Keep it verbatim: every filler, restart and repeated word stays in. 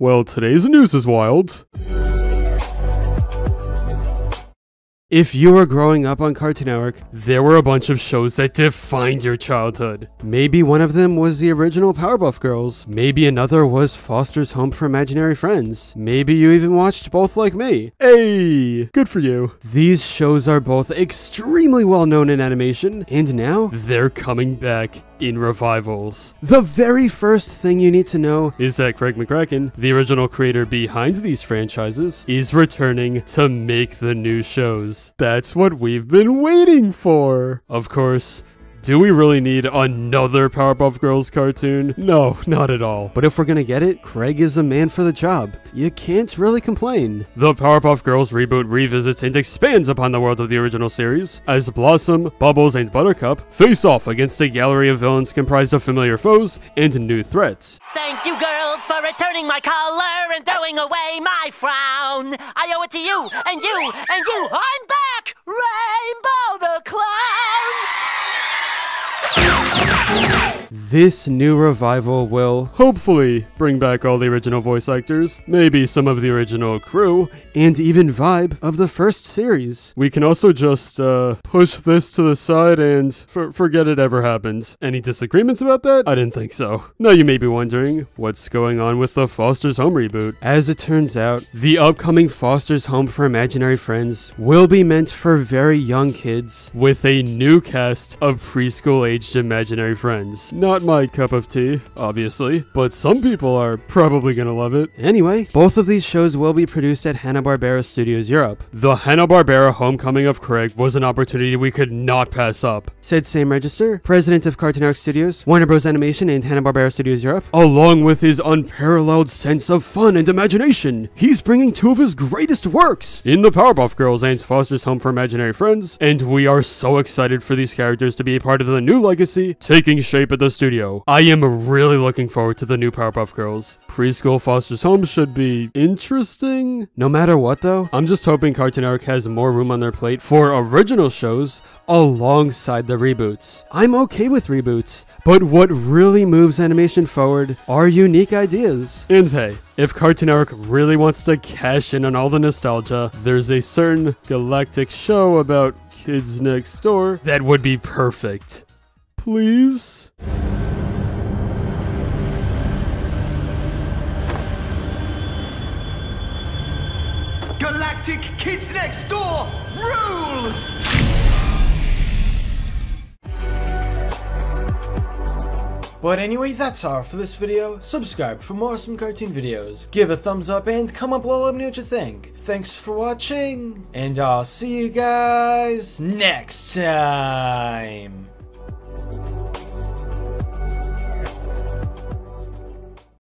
Well, today's news is wild. If you were growing up on Cartoon Network, there were a bunch of shows that defined your childhood. Maybe one of them was the original Powerpuff Girls, maybe another was Foster's Home for Imaginary Friends, maybe you even watched both like me. Hey, good for you. These shows are both extremely well known in animation, and now they're coming back in revivals. The very first thing you need to know is that Craig McCracken, the original creator behind these franchises, is returning to make the new shows. That's what we've been waiting for! Of course, do we really need another Powerpuff Girls cartoon? No, not at all. But if we're gonna get it, Craig is the man for the job. You can't really complain. The Powerpuff Girls reboot revisits and expands upon the world of the original series, as Blossom, Bubbles, and Buttercup face off against a gallery of villains comprised of familiar foes and new threats. Thank you, girls, for returning my collar and throwing away my frown. I owe it to you, and you, and you. I'm back! Rainbow the Clown! This new revival will hopefully bring back all the original voice actors, maybe some of the original crew, and even vibe of the first series. We can also just uh, push this to the side and for forget it ever happened. Any disagreements about that? I didn't think so. Now you may be wondering, what's going on with the Foster's Home reboot? As it turns out, the upcoming Foster's Home for Imaginary Friends will be meant for very young kids with a new cast of preschool-aged imaginary friends. Not my cup of tea, obviously, but some people are probably gonna love it. Anyway, both of these shows will be produced at Hanna-Barbera Studios Europe. The Hanna-Barbera Homecoming of Craig was an opportunity we could not pass up, said Sam Register, president of Cartoon Network Studios, Warner Bros Animation, and Hanna-Barbera Studios Europe. Along with his unparalleled sense of fun and imagination, he's bringing two of his greatest works in the Powerpuff Girls and Foster's Home for Imaginary Friends, and we are so excited for these characters to be a part of the new legacy taking shape at the studio. I am really looking forward to the new Powerpuff Girls. Preschool Foster's Home should be interesting. No matter what though, I'm just hoping Cartoon Network has more room on their plate for original shows alongside the reboots. I'm okay with reboots, but what really moves animation forward are unique ideas. And hey, if Cartoon Network really wants to cash in on all the nostalgia, there's a certain galactic show about kids next door that would be perfect. Please? Galactic Kids Next Door rules! But anyway, that's all for this video. Subscribe for more awesome cartoon videos. Give a thumbs up and comment below, let me know what you think. Thanks for watching, and I'll see you guys next time.